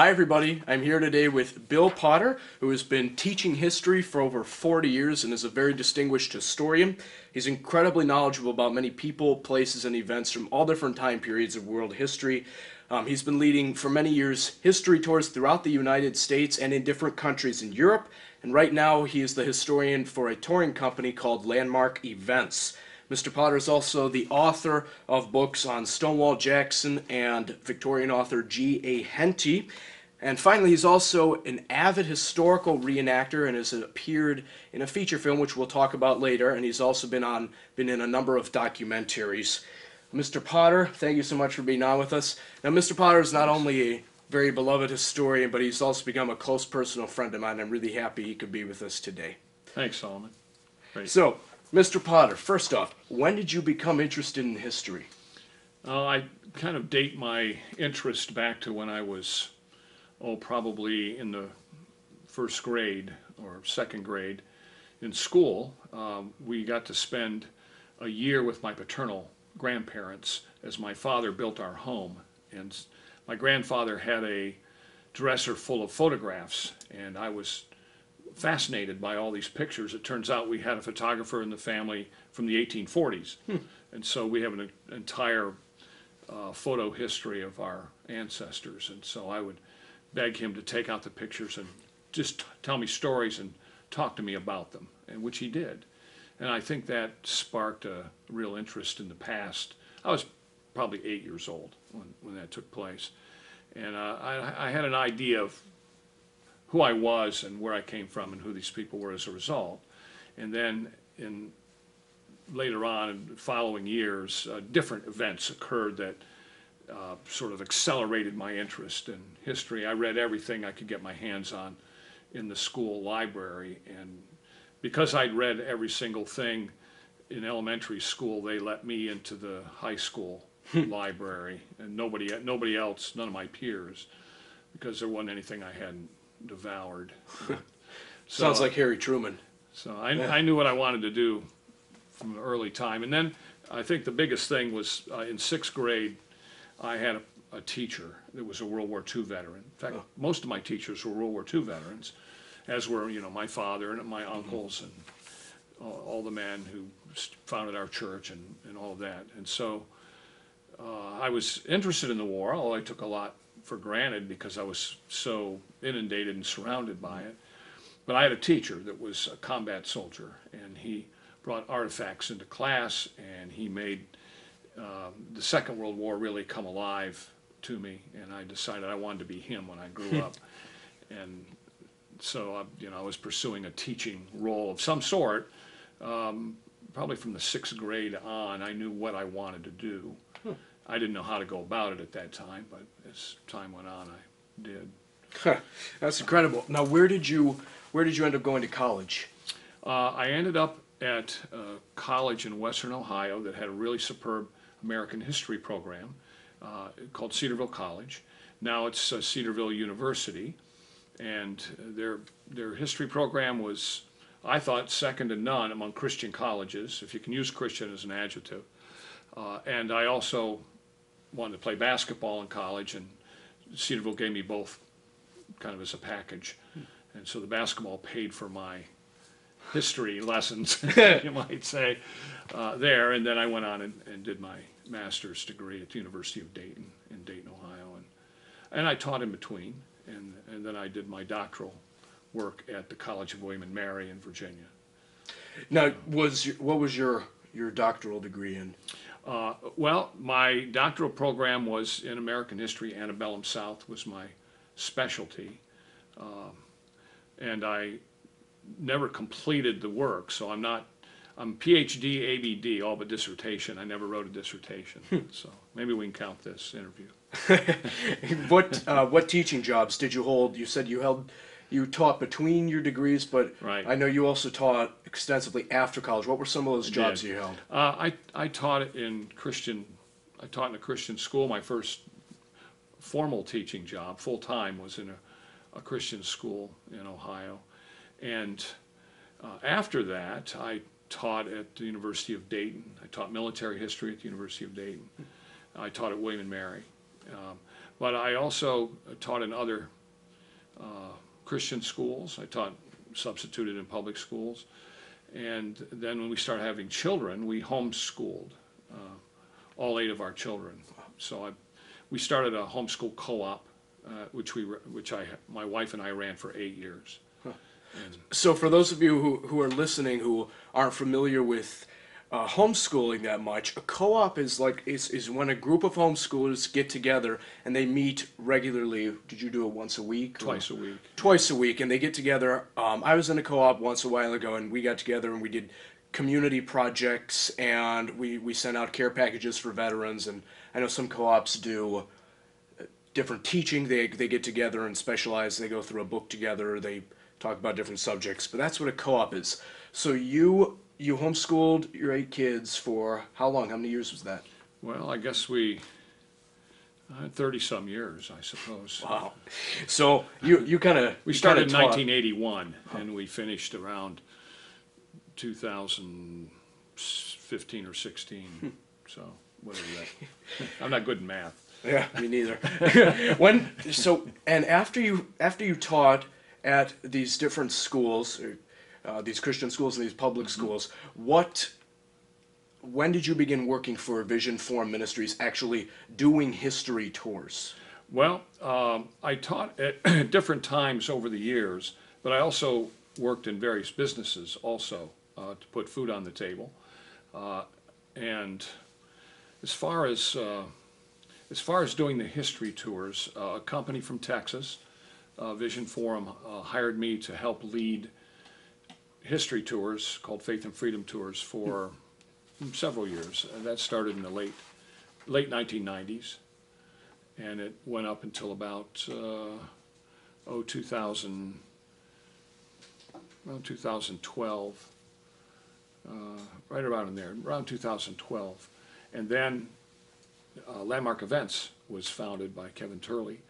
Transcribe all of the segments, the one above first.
Hi everybody, I'm here today with Bill Potter, who has been teaching history for over 40 years and is a very distinguished historian. He's incredibly knowledgeable about many people, places, and events from all different time periods of world history. He's been leading for many years history tours throughout the United States and in different countries in Europe, and right now he is the historian for a touring company called Landmark Events. Mr. Potter is also the author of books on Stonewall Jackson and Victorian author G. A. Henty. And finally, he's also an avid historical reenactor and has appeared in a feature film, which we'll talk about later, and he's also been in a number of documentaries. Mr. Potter, thank you so much for being on with us. Now, Mr. Potter is not only a very beloved historian, but he's also become a close personal friend of mine. I'm really happy he could be with us today. Thanks, Solomon. Great. So, Mr. Potter, first off, when did you become interested in history? I kind of date my interest back to when I was, probably in the first grade or second grade in school. We got to spend a year with my paternal grandparents as my father built our home. And my grandfather had a dresser full of photographs, and I was fascinated by all these pictures. It turns out we had a photographer in the family from the 1840s, and so we have an entire photo history of our ancestors. And so I would beg him to take out the pictures and just tell me stories and talk to me about them, and which he did. And I think that sparked a real interest in the past. I was probably 8 years old when that took place, and I had an idea of who I was and where I came from and who these people were as a result. And then later on in the following years, different events occurred that sort of accelerated my interest in history. I read everything I could get my hands on in the school library, and because I'd read every single thing in elementary school, they let me into the high school library, and nobody else, none of my peers, because there wasn't anything I hadn't devoured. So, sounds like Harry Truman. So I knew what I wanted to do from an early time. And then I think the biggest thing was in sixth grade, I had a teacher that was a World War II veteran. In fact, most of my teachers were World War II veterans, as were, my father and my uncles and all the men who founded our church and all of that. And so I was interested in the war, although I took a lot for granted because I was so inundated and surrounded by it. But I had a teacher that was a combat soldier, and he brought artifacts into class, and he made the Second World War really come alive to me, and I decided I wanted to be him when I grew up. And so I was pursuing a teaching role of some sort. Probably from the sixth grade on, I knew what I wanted to do. I didn't know how to go about it at that time, but as time went on, I did. That's incredible. Now, where did you end up going to college? I ended up at a college in Western Ohio that had a really superb American history program called Cedarville College. Now it's Cedarville University, and their history program was, I thought, second to none among Christian colleges, if you can use Christian as an adjective. And I also wanted to play basketball in college, and Cedarville gave me both kind of as a package. And so the basketball paid for my history lessons, you might say, there. And then I went on and did my master's degree at the University of Dayton in Dayton, Ohio. And I taught in between, and then I did my doctoral work at the College of William and Mary in Virginia. Now, what was your doctoral degree in? Well, my doctoral program was in American history. Antebellum South was my specialty, and I never completed the work, so I'm PhD, ABD, all but dissertation. I never wrote a dissertation, so maybe we can count this interview. What teaching jobs did you hold? You said you taught between your degrees, but right. I know you also taught extensively after college. What were some of those jobs you held? I taught in I taught in a Christian school. My first formal teaching job, full time, was in a Christian school in Ohio. And after that, I taught at the University of Dayton. I taught military history at the University of Dayton. I taught at William and Mary. But I also taught in other Christian schools. I taught substituted in public schools. And then when we started having children, we homeschooled all 8 of our children. So we started a homeschool co-op, which my wife and I ran for 8 years. Huh. So for those of you who are listening who aren't familiar with homeschooling that much, a co-op is when a group of homeschoolers get together and they meet regularly. Did you do it once a week? Twice a week. Twice a week, and they get together. I was in a co-op once a while ago, and we got together and we did community projects, and we sent out care packages for veterans. And I know some co-ops do different teaching. They get together and specialize. They go through a book together. They talk about different subjects. But that's what a co-op is. So you homeschooled your 8 kids for how long? How many years was that? Well, I guess we 30-some years, I suppose. Wow. So you kind of we started in 1981, huh, and we finished around 2015 or 16. So whatever that. I'm not good in math. Yeah, me neither. After you taught at these different schools, these Christian schools and these public schools, when did you begin working for Vision Forum Ministries, actually doing history tours? Well, I taught at different times over the years, but I also worked in various businesses also to put food on the table. And as far as doing the history tours, a company from Texas, Vision Forum, hired me to help lead history tours called Faith and Freedom Tours for several years. And that started in the late 1990s, and it went up until about 2012, right around in there, around 2012. And then Landmark Events was founded by Kevin Turley,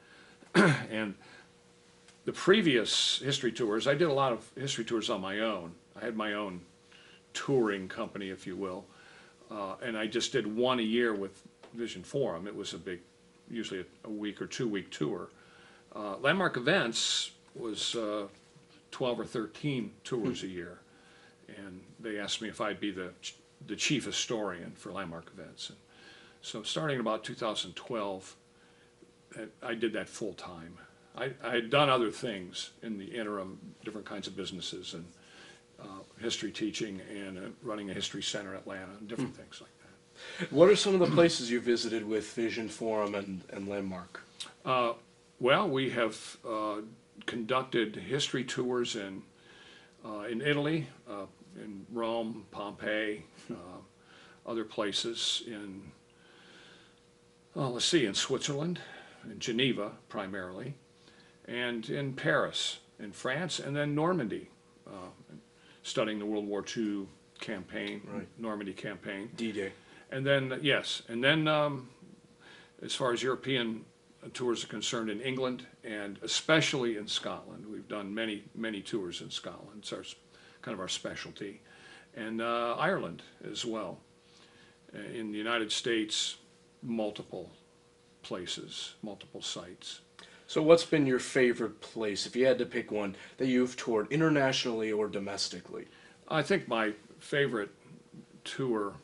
and the previous history tours, I did a lot of history tours on my own. I had my own touring company, if you will, and I just did one a year with Vision Forum. It was usually a week or 2-week tour. Landmark Events was 12 or 13 tours a year, and they asked me if I'd be the chief historian for Landmark Events. And so starting about 2012, I did that full time. I had done other things in the interim, different kinds of businesses and history teaching and running a history center in Atlanta and different things like that. What are some of the places you visited with Vision Forum and Landmark? Well, we have conducted history tours in Italy, in Rome, Pompeii, other places in Switzerland, in Geneva primarily, and in Paris, in France, and then Normandy, studying the World War II campaign, right. Normandy campaign. D-Day. And then, yes, and then as far as European tours are concerned, in England and especially in Scotland. We've done many, many tours in Scotland. It's kind of our specialty. And Ireland as well. In the United States, multiple places, multiple sites. So what's been your favorite place, if you had to pick one, that you've toured internationally or domestically? I think my favorite tour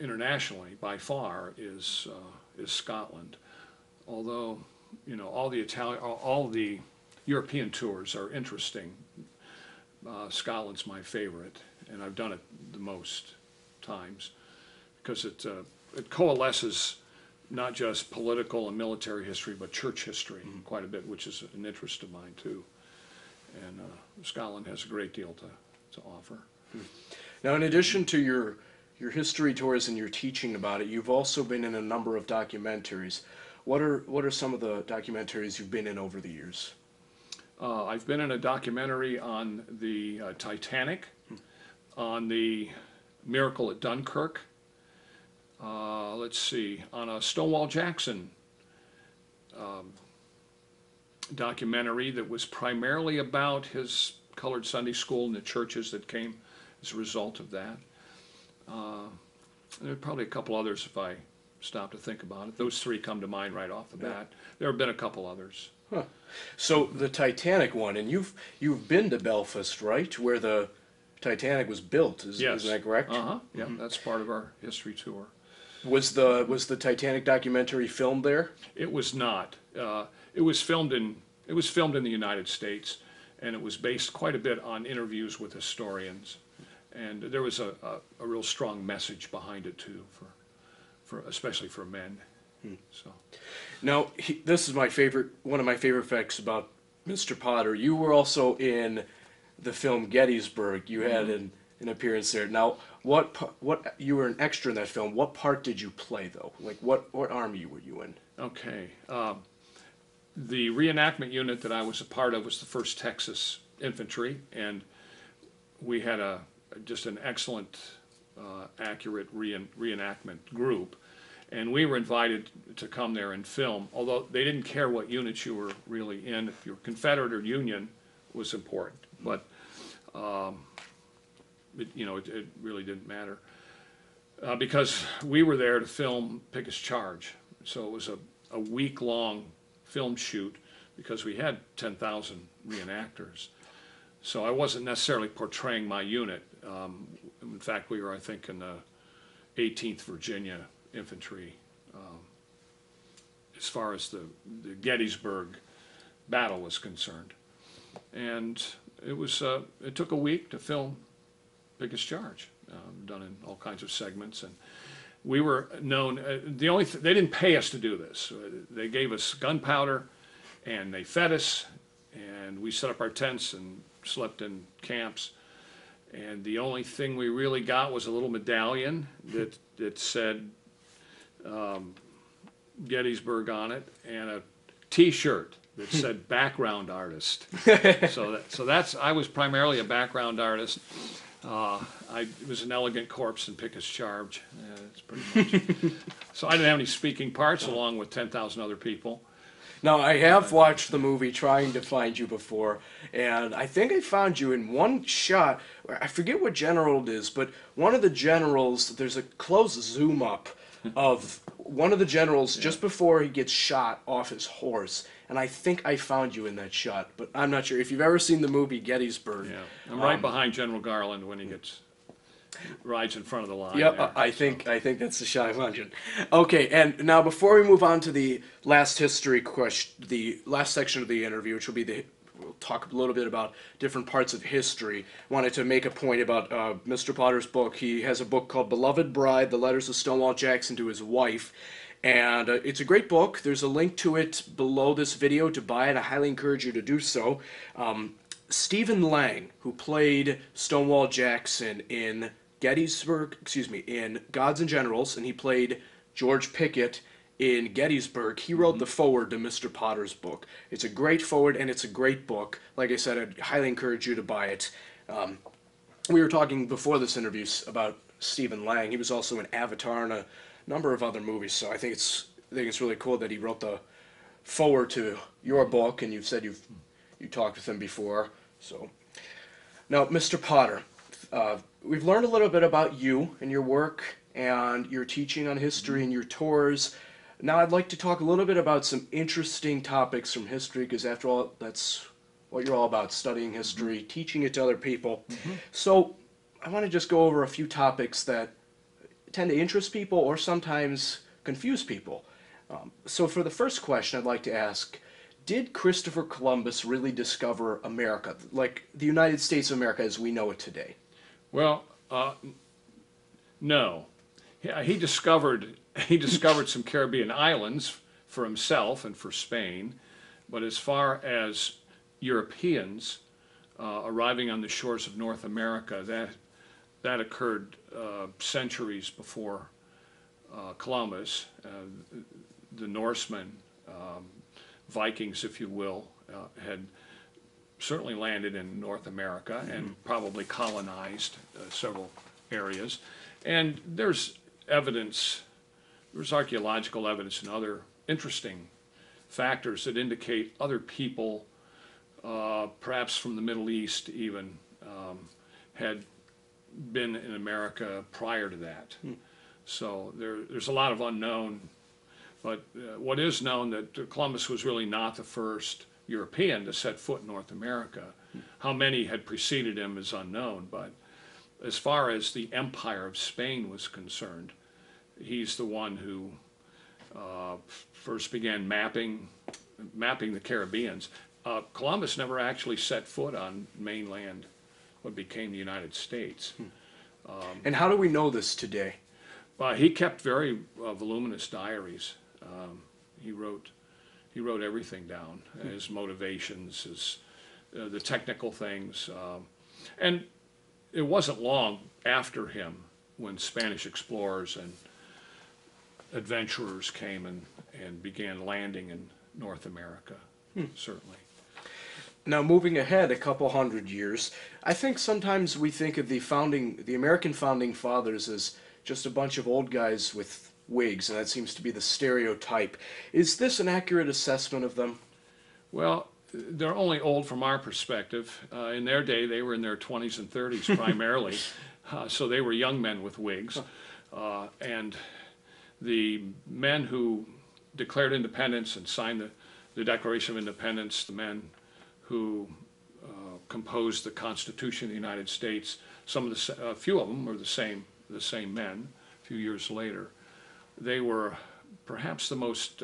internationally, by far, is Scotland. Although, you know, all the European tours are interesting, Scotland's my favorite, and I've done it the most times because it coalesces not just political and military history, but church history quite a bit, which is an interest of mine too. And Scotland has a great deal to offer. Now, in addition to your history tours and your teaching about it, you've also been in a number of documentaries. What are some of the documentaries you've been in over the years? I've been in a documentary on the Titanic, on the Miracle at Dunkirk, let's see, on a Stonewall Jackson documentary that was primarily about his colored Sunday school and the churches that came as a result of that. There are probably a couple others if I stop to think about it. Those three come to mind right off the bat. There have been a couple others. Huh. So the Titanic one, and you've been to Belfast, right, where the Titanic was built? Yes. Is that correct? Uh-huh. Yeah, that's part of our history tour. Was the Titanic documentary filmed there? It was not. It was filmed in the United States, and it was based quite a bit on interviews with historians, and there was a real strong message behind it too, for especially for men. So, now this is one of my favorite facts about Mr. Potter. You were also in the film Gettysburg. You had an appearance there. Now, what you were an extra in that film. What part did you play though? Like what army were you in? Okay. The reenactment unit that I was a part of was the 1st Texas Infantry, and we had just an excellent, accurate reenactment group, and we were invited to come there and film, although they didn't care what unit you were really in. If you were Confederate or Union was important, but it really didn't matter, because we were there to film Pickett's Charge. So it was a week-long film shoot, because we had 10,000 reenactors. So I wasn't necessarily portraying my unit. In fact, we were, I think, in the 18th Virginia Infantry. As far as the Gettysburg battle was concerned, and it was it took a week to film Pickett's Charge, done in all kinds of segments. And we were known, they didn't pay us to do this. They gave us gunpowder, and they fed us, and we set up our tents and slept in camps. And the only thing we really got was a little medallion that said Gettysburg on it, and a T-shirt that said background artist. So I was primarily a background artist. It was an elegant corpse in Pickett's Charge. Yeah, that's pretty much. So I didn't have any speaking parts, along with 10,000 other people. Now, I have watched the movie Trying to Find You before, and I think I found you in one shot. I forget what general it is, but one of the generals, there's a close zoom up of one of the generals just before he gets shot off his horse. And I think I found you in that shot, but I'm not sure. If you've ever seen the movie Gettysburg. Yeah, I'm right behind General Garland when he rides in front of the line. Yep, I think that's the shot I found you. Okay, and now before we move on to the last history question, the last section of the interview, which will be we'll talk a little bit about different parts of history. I wanted to make a point about Mr. Potter's book. He has a book called Beloved Bride, The Letters of Stonewall Jackson to His Wife. And it's a great book. There's a link to it below this video to buy it. I highly encourage you to do so. Stephen Lang, who played Stonewall Jackson in in Gods and Generals, and he played George Pickett in Gettysburg, he wrote the foreword to Mr. Potter's book. It's a great foreword, and it's a great book. Like I said, I'd highly encourage you to buy it. We were talking before this interview about Stephen Lang. He was also in Avatar and a number of other movies, so I think it's really cool that he wrote the foreword to your book, and you've said you talked with him before. So now, Mr. Potter, we've learned a little bit about you and your work and your teaching on history and your tours. Now I'd like to talk a little bit about some interesting topics from history, because after all, that's what you're all about, studying history, teaching it to other people. So I want to just go over a few topics that tend to interest people or sometimes confuse people. So for the first question, I'd like to ask, did Christopher Columbus really discover America, like the United States of America as we know it today? Well, no. He discovered some Caribbean islands for himself and for Spain, but as far as Europeans arriving on the shores of North America, that occurred centuries before Columbus. The Norsemen, Vikings, if you will, had certainly landed in North America and probably colonized several areas. And there's archaeological evidence and other interesting factors that indicate other people, perhaps from the Middle East even, had been in America prior to that. So there's a lot of unknown, but what is known that Columbus was really not the first European to set foot in North America. How many had preceded him is unknown, but as far as the Empire of Spain was concerned, he's the one who first began mapping the Caribbeans. Columbus never actually set foot on mainland, what became the United States. And how do we know this today? He kept very voluminous diaries. He wrote everything down, his motivations, his the technical things, and it wasn't long after him when Spanish explorers and adventurers came and began landing in North America, certainly. Now, moving ahead a couple hundred years, I think sometimes we think of the American founding fathers as just a bunch of old guys with wigs, and that seems to be the stereotype. Is this an accurate assessment of them? Well, they're only old from our perspective. In their day, they were in their 20s and 30s primarily, so they were young men with wigs. And the men who declared independence and signed the Declaration of Independence, the men who composed the Constitution of the United States, a few of them were the same men a few years later. They were perhaps the most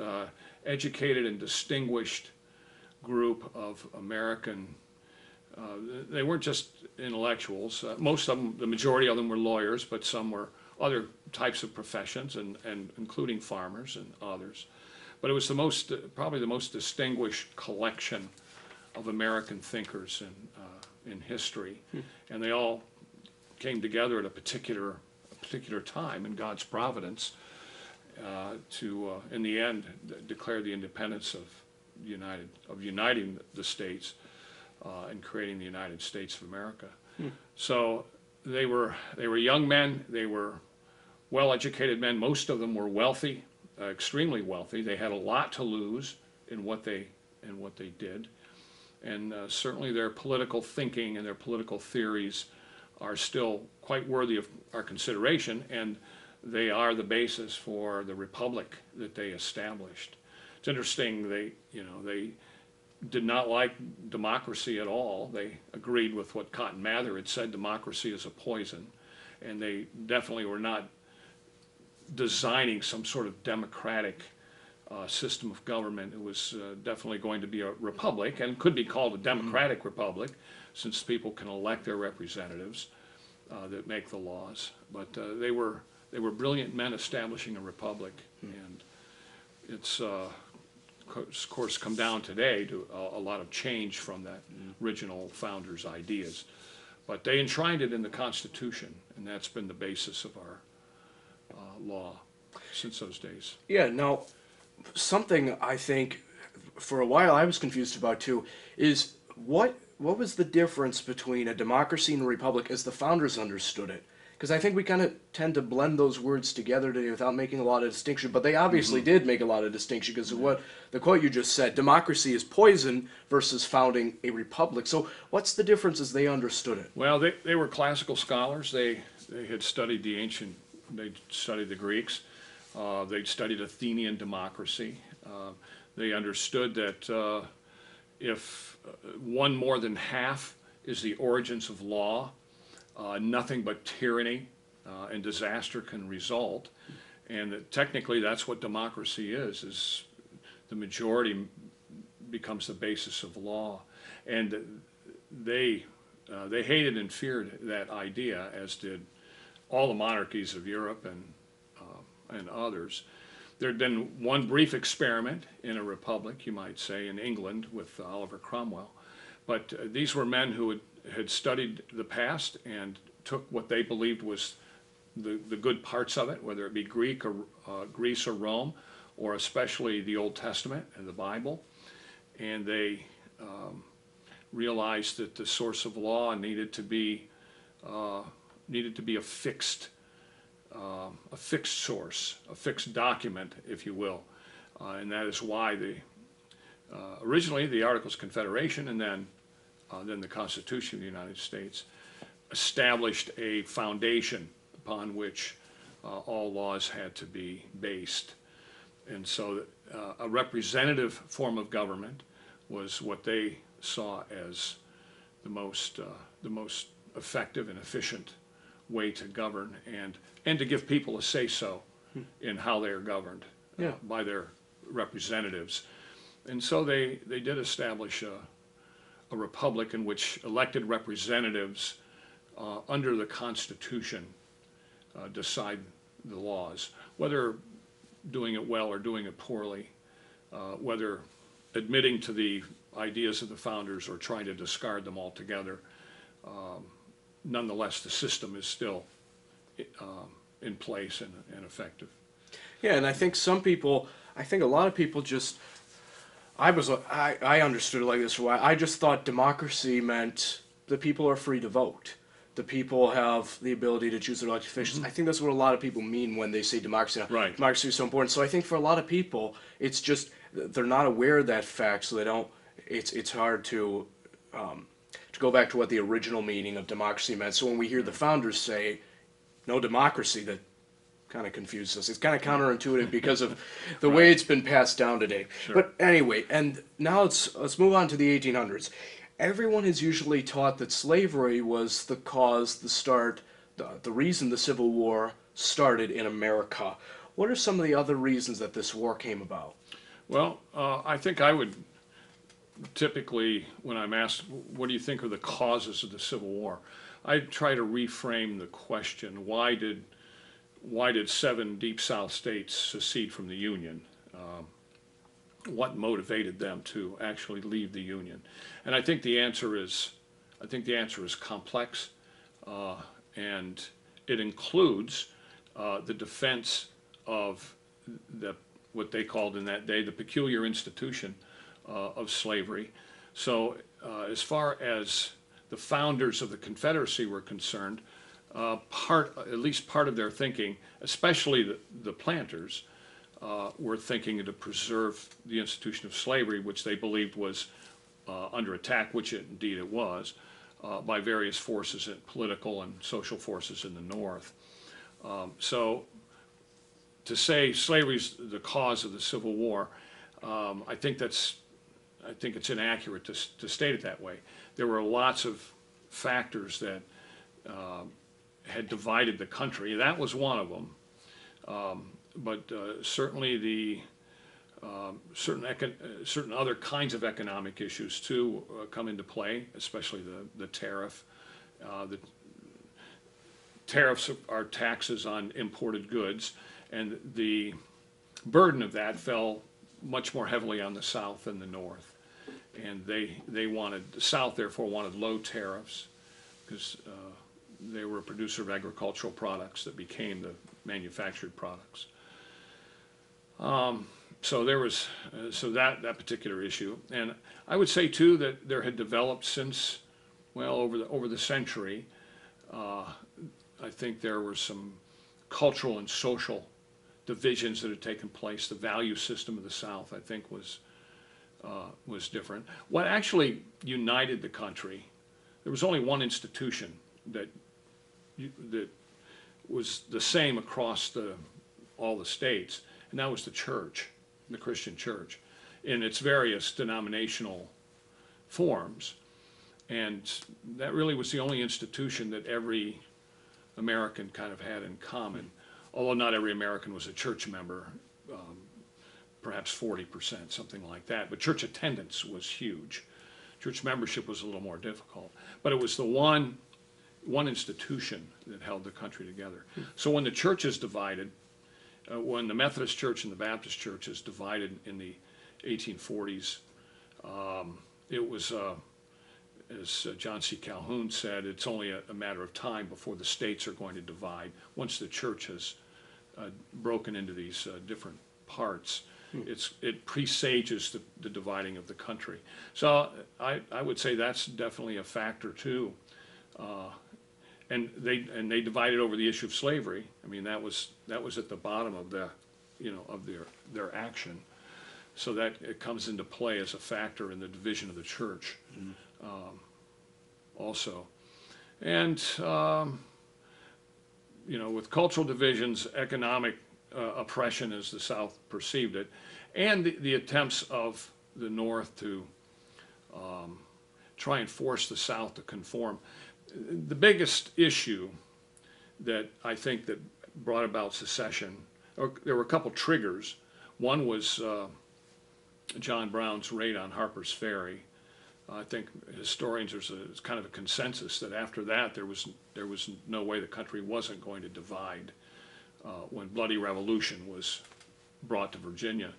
educated and distinguished group of American, they weren't just intellectuals, most of them, the majority of them were lawyers, but some were other types of professions, and including farmers and others. But it was the most, probably the most distinguished collection of American thinkers in history, and they all came together at a particular time in God's providence to, in the end, declare the independence of uniting the states and creating the United States of America. So they were young men, they were well-educated men, most of them were wealthy, extremely wealthy. They had a lot to lose in what they did, and certainly their political thinking and their political theories are still quite worthy of our consideration, and they are the basis for the republic that they established. It's interesting, they did not like democracy at all. They agreed with what Cotton Mather had said, democracy is a poison, and they definitely were not designing some sort of democratic system of government. It was definitely going to be a republic, and could be called a democratic republic, since people can elect their representatives that make the laws. But they were brilliant men establishing a republic, and it's of course come down today to a lot of change from that original founders' ideas, but they enshrined it in the Constitution, and that's been the basis of our law since those days. Yeah. Now, something I think for a while I was confused about too is what was the difference between a democracy and a republic as the founders understood it? Because I think we kind of tend to blend those words together today without making a lot of distinction, but they obviously did make a lot of distinction because of what the quote you just said, democracy is poison versus founding a republic. So what's the difference as they understood it? Well, they were classical scholars. They had studied they studied the Greeks. They'd studied Athenian democracy. They understood that if one more than half is the origins of law, nothing but tyranny and disaster can result, and that technically that's what democracy is the majority becomes the basis of law. And they hated and feared that idea, as did all the monarchies of Europe and others. There had been one brief experiment in a republic, you might say, in England with Oliver Cromwell, but these were men who had studied the past and took what they believed was the good parts of it, whether it be Greece or Rome, or especially the Old Testament and the Bible, and they realized that the source of law needed to be a fixed source, a fixed document, if you will, and that is why originally the Articles of Confederation, and then the Constitution of the United States established a foundation upon which all laws had to be based. And so a representative form of government was what they saw as the most effective and efficient way to govern and to give people a say-so in how they are governed by their representatives. And so they did establish a republic in which elected representatives under the Constitution decide the laws, whether doing it well or doing it poorly, whether admitting to the ideas of the founders or trying to discard them altogether. Nonetheless, the system is still in place and effective. Yeah, and I think a lot of people just, I understood it like this for a while. I just thought democracy meant the people are free to vote. The people have the ability to choose their elected officials. Mm-hmm. I think that's what a lot of people mean when they say democracy. Right. Democracy is so important. So I think for a lot of people, it's just they're not aware of that fact, so they don't. It's hard to go back to what the original meaning of democracy meant. So when we hear the founders say, "No democracy," that kind of confused us. It's kind of counterintuitive because of the right. way it's been passed down today. Sure. But anyway, and now let's move on to the 1800s. Everyone is usually taught that slavery was the cause, the reason the Civil War started in America. What are some of the other reasons that this war came about? Well, I think I would typically, when I'm asked, what do you think are the causes of the Civil War? I try to reframe the question, why did 7 Deep South states secede from the Union? What motivated them to actually leave the Union? And I think the answer is, complex, and it includes the defense of what they called in that day the peculiar institution of slavery. So as far as the founders of the Confederacy were concerned, at least part of their thinking, especially the planters, were thinking to preserve the institution of slavery, which they believed was under attack, which indeed it was, by various forces, political and social forces in the North. So to say slavery's the cause of the Civil War, I think it's inaccurate to state it that way. There were lots of factors that had divided the country. That was one of them. But certainly the certain other kinds of economic issues too come into play, especially the tariff. The tariffs are taxes on imported goods, and the burden of that fell much more heavily on the South than the North, and the South therefore wanted low tariffs because they were a producer of agricultural products that became the manufactured products. So there was that particular issue, and I would say too that there had developed since, well, over the century, I think there were some cultural and social divisions that had taken place. The value system of the South, I think, was different. What actually united the country? There was only one institution that was the same across all the states. And that was the church, the Christian church, in its various denominational forms. And that really was the only institution that every American kind of had in common, although not every American was a church member, perhaps 40%, something like that. But church attendance was huge. Church membership was a little more difficult. But it was the one institution that held the country together. So when the church is divided, when the Methodist Church and the Baptist Church is divided in the 1840s, it was, as John C. Calhoun said, it's only a matter of time before the states are going to divide. Once the church has broken into these different parts, it presages the dividing of the country. So I would say that's definitely a factor too. And they divided over the issue of slavery. I mean, that was at the bottom of their action. So that it comes into play as a factor in the division of the church, also. And you know, with cultural divisions, economic oppression as the South perceived it, and the attempts of the North to try and force the South to conform. The biggest issue that I think that brought about secession, or there were a couple triggers. One was John Brown's raid on Harper's Ferry. I think historians, there's kind of a consensus that after that there was no way the country wasn't going to divide when Bloody Revolution was brought to Virginia.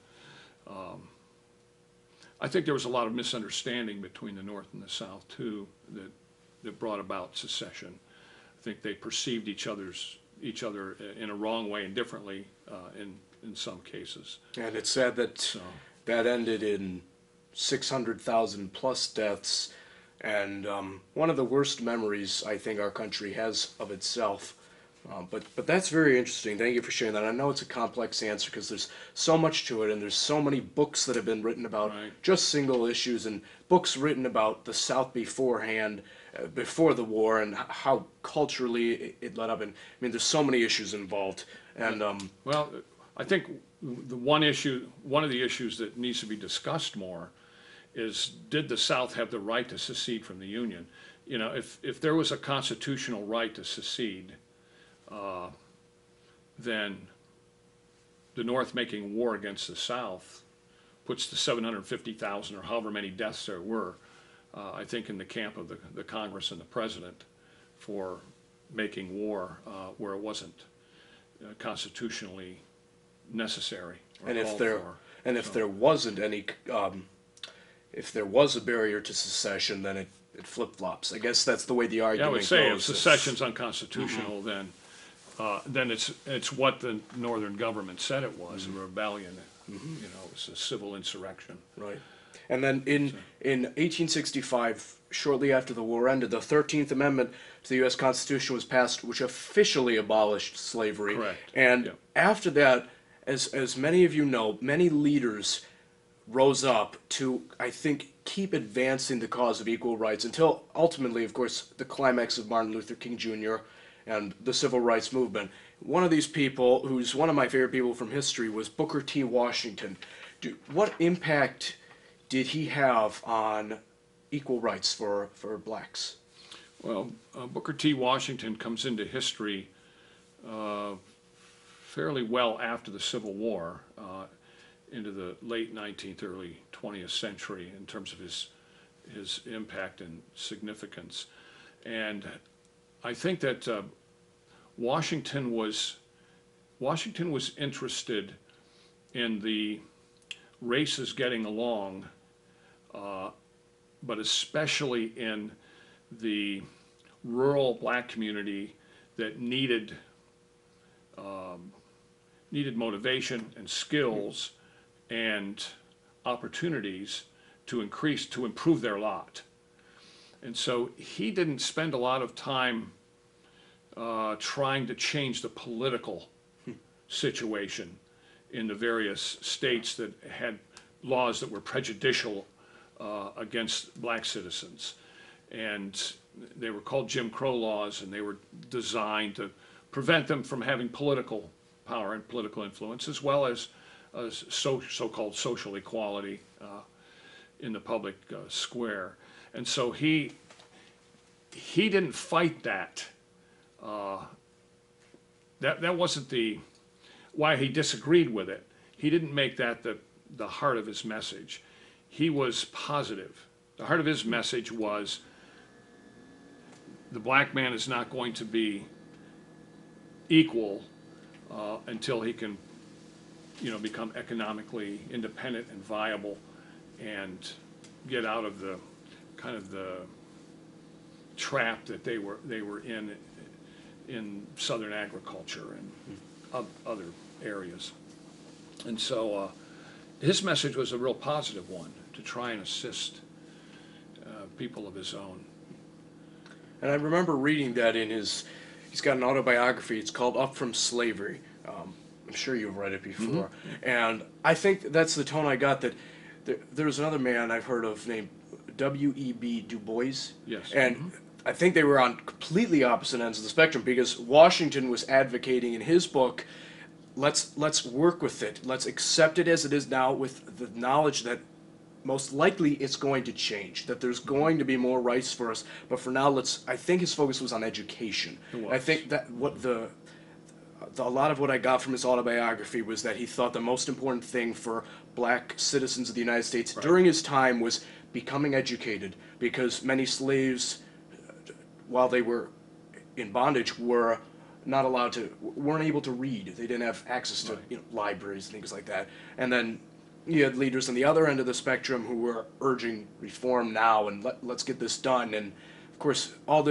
I think there was a lot of misunderstanding between the North and the South too that brought about secession. I think they perceived each other in a wrong way and differently in some cases. And it's sad that that ended in 600,000 plus deaths, and one of the worst memories I think our country has of itself. But that's very interesting. Thank you for sharing that. I know it's a complex answer because there's so much to it, and there's so many books that have been written about just single issues, and books written about the South beforehand, before the war, and how culturally it led up. And I mean, there's so many issues involved. And well, I think the one of the issues that needs to be discussed more is, did the South have the right to secede from the Union? You know, if there was a constitutional right to secede, then the North making war against the South puts the 750,000 or however many deaths there were, I think, in the camp of the Congress and the President for making war where it wasn't constitutionally necessary. And if there wasn't any, if there was a barrier to secession, then it flip-flops. I guess that's the way the argument goes. Yeah, I would say if secession's unconstitutional, then it's what the northern government said it was, a rebellion. You know, it was a civil insurrection. Right. And then in 1865, shortly after the war ended, the 13th Amendment to the U.S. Constitution was passed, which officially abolished slavery. Correct. And after that, as many of you know, many leaders rose up to, I think, keep advancing the cause of equal rights until ultimately, of course, the climax of Martin Luther King Jr. and the Civil Rights Movement. One of these people, who's one of my favorite people from history, was Booker T. Washington. What impact did he have on equal rights for blacks? Well, Booker T. Washington comes into history fairly well after the Civil War, into the late 19th, early 20th century in terms of his impact and significance. And I think that Washington was interested in the races getting along, but especially in the rural black community that needed motivation and skills and opportunities to improve their lot. And so he didn't spend a lot of time trying to change the political situation in the various states that had laws that were prejudicial against black citizens. And they were called Jim Crow laws, and they were designed to prevent them from having political power and political influence, as well as so-called social equality in the public square. And so he didn't fight that. That wasn't why he disagreed with it. He didn't make that the heart of his message. He was positive. The heart of his message was, the black man is not going to be equal until he can, you know, become economically independent and viable, and get out of the kind of the trap that they were in southern agriculture and other areas. And so his message was a real positive one, to try and assist people of his own. And I remember reading that in he's got an autobiography, it's called Up from Slavery. I'm sure you've read it before. And I think that's the tone I got, that there was another man I've heard of named W. E. B. Du Bois. Yes. And I think they were on completely opposite ends of the spectrum, because Washington was advocating in his book, let's work with it, let's accept it as it is now with the knowledge that most likely it's going to change, that there's going to be more rights for us, but for now let's, I think his focus was on education. I think that what a lot of what I got from his autobiography was that he thought the most important thing for black citizens of the United States during his time was becoming educated, because many slaves, while they were in bondage, were not allowed to, weren't able to read. They didn't have access to libraries and things like that. And then you had leaders on the other end of the spectrum who were urging reform now and let's get this done. And of course, all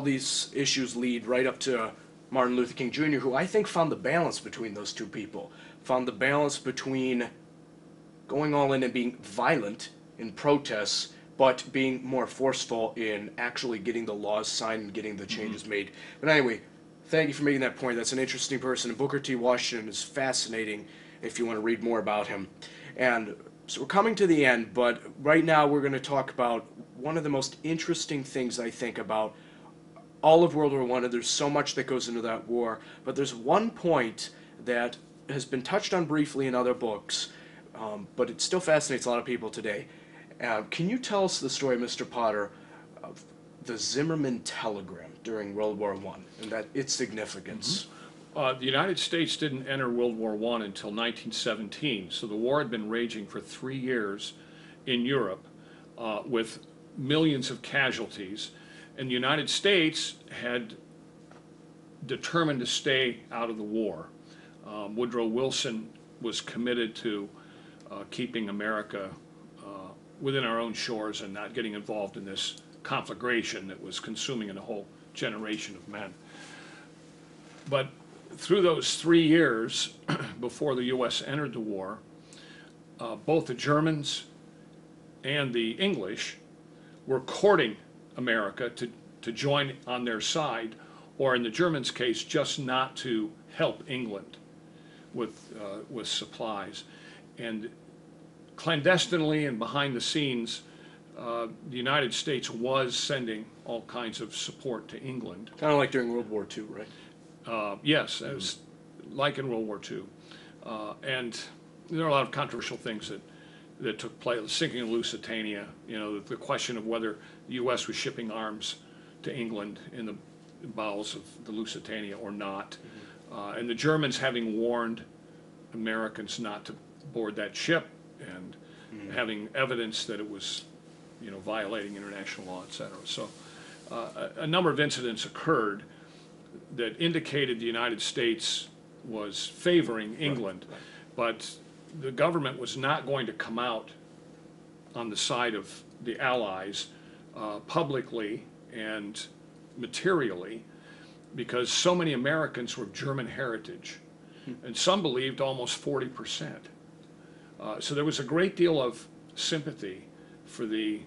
these issues lead right up to Martin Luther King Jr., who I think found the balance between those two people, found the balance between going all in and being violent in protests, but being more forceful in actually getting the laws signed and getting the changes made. But anyway, thank you for making that point. That's an interesting person. And Booker T. Washington is fascinating if you want to read more about him. And so we're coming to the end, but right now we're going to talk about one of the most interesting things I think about all of World War I, and there's so much that goes into that war, but there's one point that has been touched on briefly in other books, but it still fascinates a lot of people today. Can you tell us the story, Mr. Potter, of the Zimmermann telegram during World War I and that its significance? The United States didn't enter World War I until 1917, so the war had been raging for 3 years in Europe with millions of casualties. And the United States had determined to stay out of the war. Woodrow Wilson was committed to keeping America within our own shores and not getting involved in this conflagration that was consuming a whole generation of men. But through those 3 years before the U.S. entered the war, both the Germans and the English were courting America to join on their side, or in the Germans' case, just not to help England with supplies. And clandestinely and behind the scenes, the United States was sending all kinds of support to England. Kind of like during World War II, right? Yes, it was like in World War II. And there are a lot of controversial things that took place, the sinking of Lusitania, you know, the question of whether the U.S. was shipping arms to England in the bowels of the Lusitania or not. And the Germans having warned Americans not to board that ship and having evidence that it was, you know, violating international law, etc. So a number of incidents occurred that indicated the United States was favoring England, but the government was not going to come out on the side of the Allies publicly and materially, because so many Americans were of German heritage, and some believed almost 40%. So there was a great deal of sympathy for the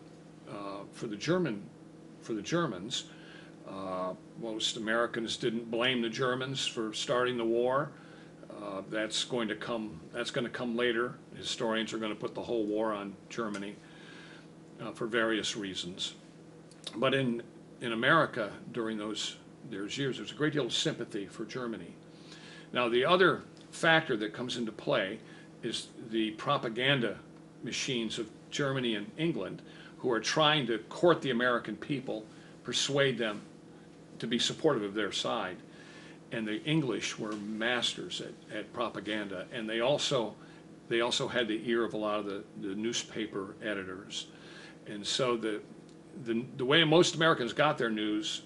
Germans. Most Americans didn't blame the Germans for starting the war. That's going to come later. Historians are going to put the whole war on Germany for various reasons. But in America during those years, there's a great deal of sympathy for Germany. Now the other factor that comes into play is the propaganda machines of Germany and England, who are trying to court the American people, persuade them to be supportive of their side. And the English were masters at propaganda, and they also had the ear of a lot of the newspaper editors, and so the way most Americans got their news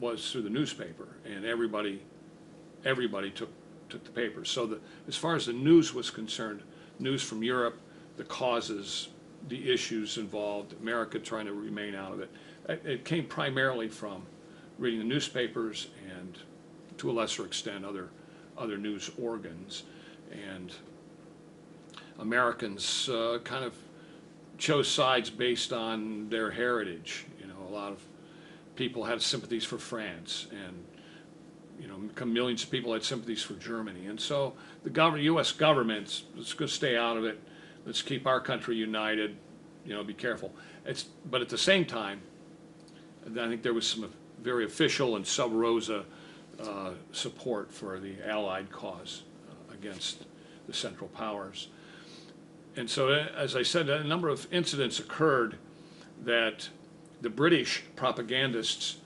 was through the newspaper, and everybody took the paper. So as far as the news was concerned, news from Europe, the causes, the issues involved, America trying to remain out of it, it came primarily from reading the newspapers and, to a lesser extent, other news organs. And Americans kind of chose sides based on their heritage. You know, a lot of people had sympathies for France, and you know, millions of people had sympathies for Germany. And so the U.S. government, let's go stay out of it. Let's keep our country united. You know, be careful. But at the same time, And I think there was some very official and sub rosa support for the Allied cause against the Central Powers. And so, as I said, a number of incidents occurred that the British propagandists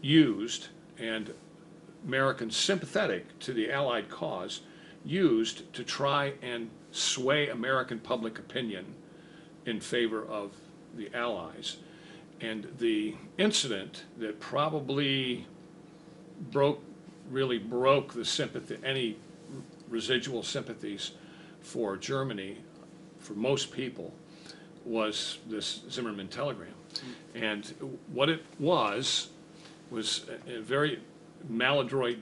used, and Americans sympathetic to the Allied cause used, to try and sway American public opinion in favor of the Allies. And the incident that probably really broke the sympathy, any residual sympathies for Germany, for most people, was this Zimmermann telegram. And what it was a very maladroit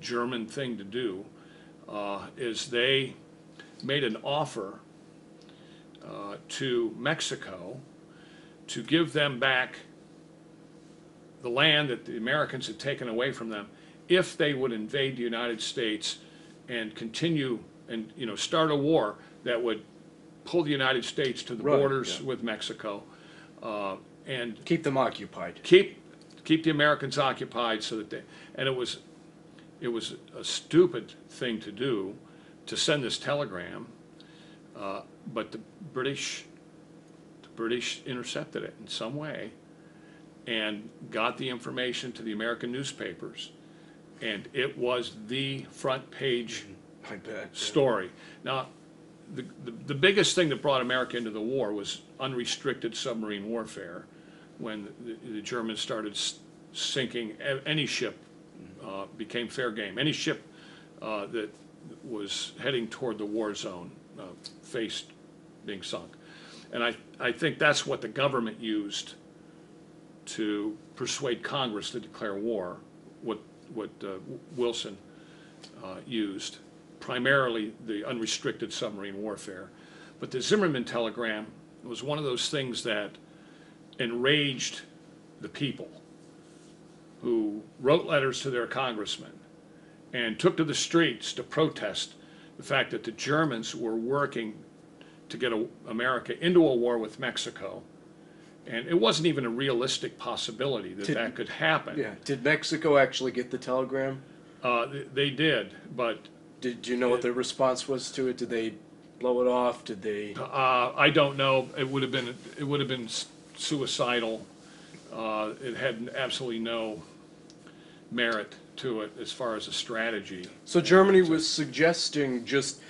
German thing to do, is they made an offer to Mexico to give them back the land that the Americans had taken away from them if they would invade the United States and continue and, you know, start a war that would pull the United States to the borders with Mexico, and keep them occupied. Keep the Americans occupied, so that they, and it was a stupid thing to do, to send this telegram, but the British intercepted it in some way and got the information to the American newspapers, and it was the front page story. Now, the biggest thing that brought America into the war was unrestricted submarine warfare, when the Germans started sinking. Any ship became fair game. Any ship that was heading toward the war zone faced being sunk. And I think that's what the government used to persuade Congress to declare war, what Wilson used, primarily the unrestricted submarine warfare. But the Zimmermann telegram was one of those things that enraged the people, who wrote letters to their congressmen and took to the streets to protest the fact that the Germans were working to get America into a war with Mexico. And it wasn't even a realistic possibility that that could happen. Yeah. Did Mexico actually get the telegram? They did, but... Did you know what their response was to it? Did they blow it off? Did they... I don't know. It would have been suicidal. It had absolutely no merit to it as far as a strategy. So Germany was suggesting just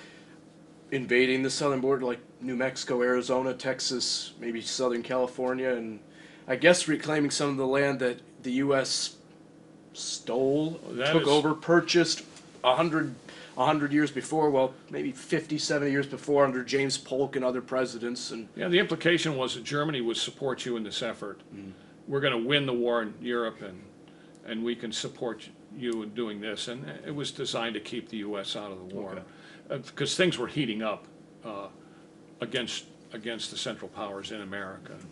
invading the southern border, like New Mexico, Arizona, Texas, maybe Southern California, and I guess reclaiming some of the land that the U.S. stole, took over, purchased 100 years before, well, maybe 50, 70 years before, under James Polk and other presidents. And yeah, the implication was that Germany would support you in this effort. Mm. We're going to win the war in Europe, and we can support you in doing this. And it was designed to keep the U.S. out of the war, because things were heating up against the Central Powers in America. Mm.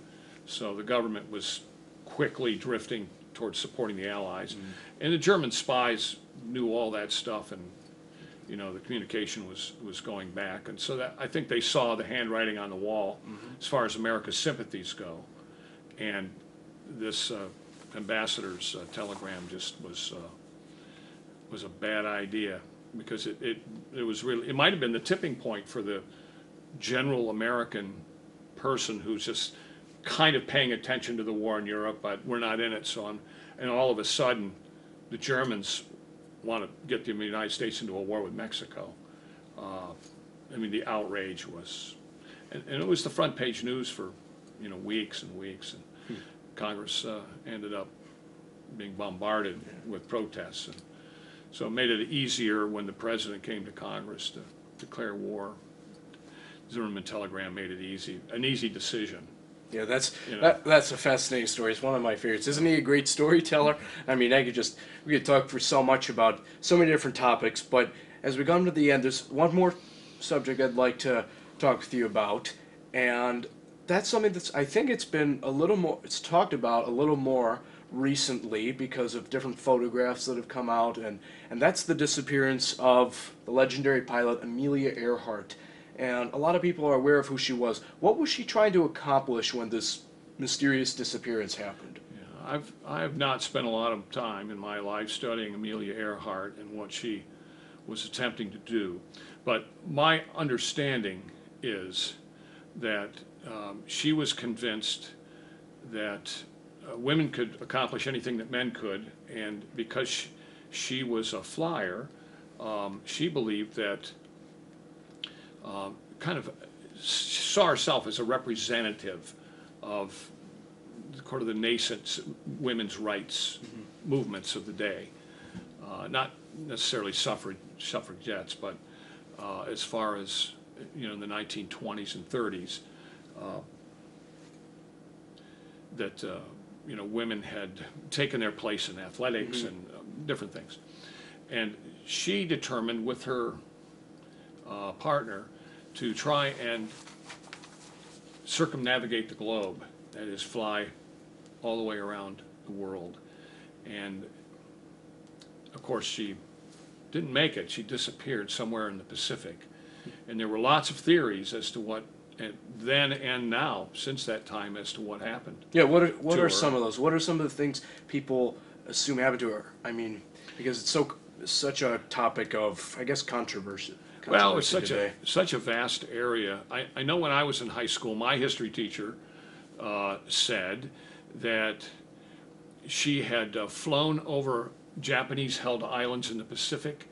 So the government was quickly drifting towards supporting the Allies. Mm. And the German spies knew all that stuff, and you know, the communication was going back, and so that I think they saw the handwriting on the wall, mm-hmm, as far as America's sympathies go, and this ambassador's telegram just was a bad idea, because it was really, it might have been the tipping point for the general American person who's just kind of paying attention to the war in Europe, but we're not in it, so and all of a sudden the Germans want to get the United States into a war with Mexico. I mean, the outrage was, and it was the front page news for, you know, weeks and weeks. And Congress ended up being bombarded with protests, and so it made it easier when the president came to Congress to declare war. Zimmermann telegram made it an easy decision. Yeah, that's a fascinating story. It's one of my favorites. Isn't he a great storyteller? I mean, we could talk for so much about so many different topics, but as we come to the end, there's one more subject I'd like to talk with you about, and that's something that's, I think it's been a little more, it's talked about a little more recently because of different photographs that have come out, and that's the disappearance of the legendary pilot Amelia Earhart. And a lot of people are aware of who she was. What was she trying to accomplish when this mysterious disappearance happened? Yeah, I have not spent a lot of time in my life studying Amelia Earhart and what she was attempting to do, but my understanding is that she was convinced that women could accomplish anything that men could, and because she was a flyer, she believed that kind of saw herself as a representative of sort of the nascent women's rights mm-hmm. movements of the day, not necessarily suffragettes, but as far as, you know, the 1920s and 30s, that you know, women had taken their place in athletics mm-hmm. and different things. And she determined with her partner to try and circumnavigate the globe, that is, fly all the way around the world. And of course she didn't make it. She disappeared somewhere in the Pacific, and there were lots of theories as to what, then and now since that time, as to what happened. Yeah, what are some of those? What are some of the things people assume happened to her? I mean, because it's such a topic of, I guess, controversy. Well, it's such a vast area. I know when I was in high school, my history teacher said that she had flown over Japanese-held islands in the Pacific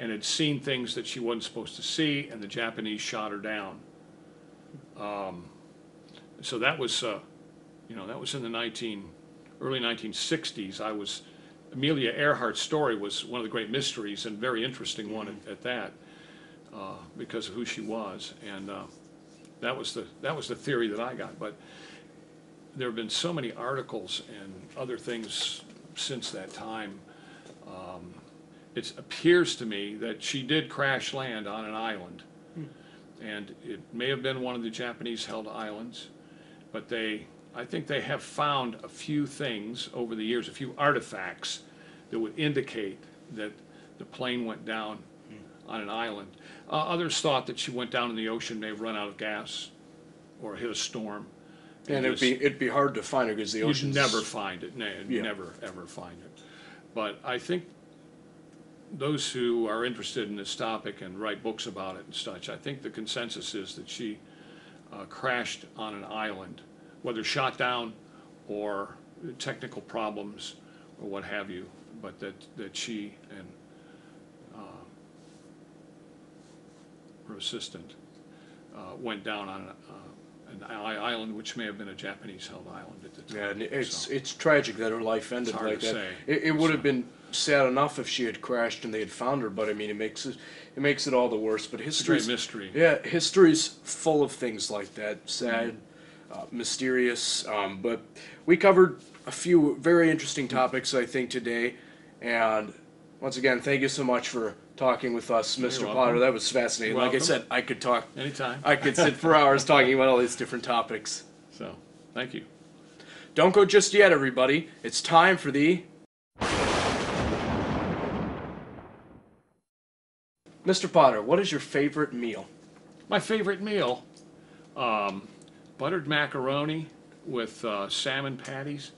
and had seen things that she wasn't supposed to see, and the Japanese shot her down. So that was, you know, that was in the early 1960s. Amelia Earhart's story was one of the great mysteries, and very interesting one mm-hmm. at that, because of who she was, and that was the theory that I got. But there have been so many articles and other things since that time. It appears to me that she did crash land on an island, and it may have been one of the Japanese-held islands, but I think they have found a few things over the years, a few artifacts that would indicate that the plane went down on an island. Others thought that she went down in the ocean, may have run out of gas, or hit a storm. And it'd be hard to find her because the ocean's... You'd never find it. No, you'd never, ever find it. But I think those who are interested in this topic and write books about it and such, I think the consensus is that she crashed on an island, whether shot down or technical problems or what have you, but that she and her assistant went down on an island, which may have been a Japanese-held island at the time. Yeah, and it's tragic that her life ended like that. It would have been sad enough if she had crashed and they had found her, but I mean, it makes it all the worse. But history's a great mystery. Yeah, history's full of things like that, sad, mm-hmm. Mysterious. But we covered a few very interesting topics, I think, today. And once again, thank you so much for talking with us, Mr. Potter. That was fascinating. Like I said, I could talk anytime. I could sit for hours talking about all these different topics. So, thank you. Don't go just yet, everybody. It's time for the Mr. Potter, what is your favorite meal? My favorite meal? Buttered macaroni with salmon patties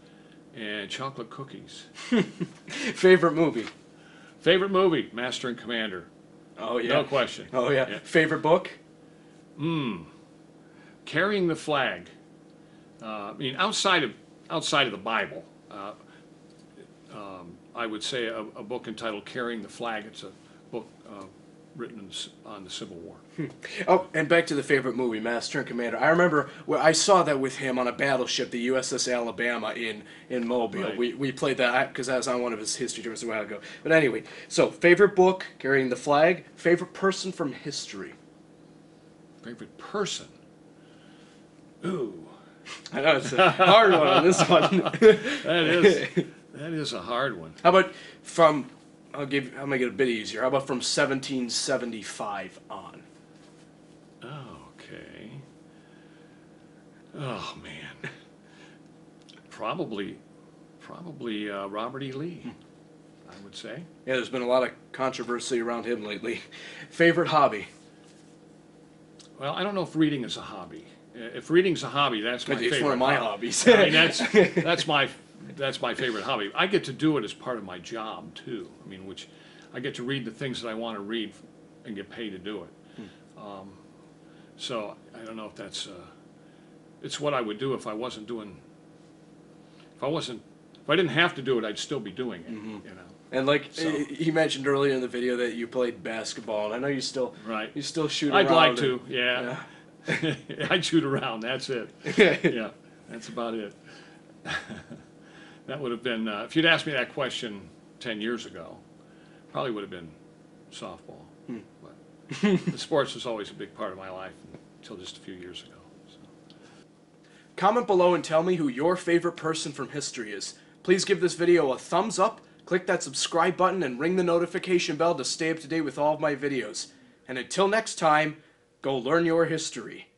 and chocolate cookies. Favorite movie? Favorite movie, Master and Commander. Oh, yeah. No question. Oh, yeah. Favorite book? Carrying the Flag. I mean, outside of the Bible, I would say a book entitled Carrying the Flag. It's a book written on the Civil War. Oh, and back to the favorite movie, Master and Commander. I remember I saw that with him on a battleship, the USS Alabama in Mobile. Right. We played that because I was on one of his history tours a while ago. But anyway, so favorite book, Carrying the Flag. Favorite person from history? Favorite person? Ooh. I know, it's a hard one on this one. That is a hard one. How about from... I'll make it a bit easier. How about from 1775 on? Okay. Oh man. Probably Robert E. Lee, I would say. Yeah, there's been a lot of controversy around him lately. Favorite hobby? Well, I don't know if reading is a hobby. If reading's a hobby, that's my favorite. It's one of my hobbies. I mean, that's my that's my favorite hobby. I get to do it as part of my job too. I mean, which I get to read the things that I want to read and get paid to do it. So I don't know if that's it's what I would do if I wasn't doing. If I didn't have to do it, I'd still be doing it. You know. And like he mentioned earlier in the video that you played basketball, and I know you still you still shoot around. I'd like to, yeah. I'd shoot around. That's it. Yeah, that's about it. That would have been if you'd asked me that question 10 years ago, probably would have been softball. But the sports was always a big part of my life until just a few years ago. So. Comment below and tell me who your favorite person from history is. Please give this video a thumbs up. Click that subscribe button and ring the notification bell to stay up to date with all of my videos. And until next time, go learn your history.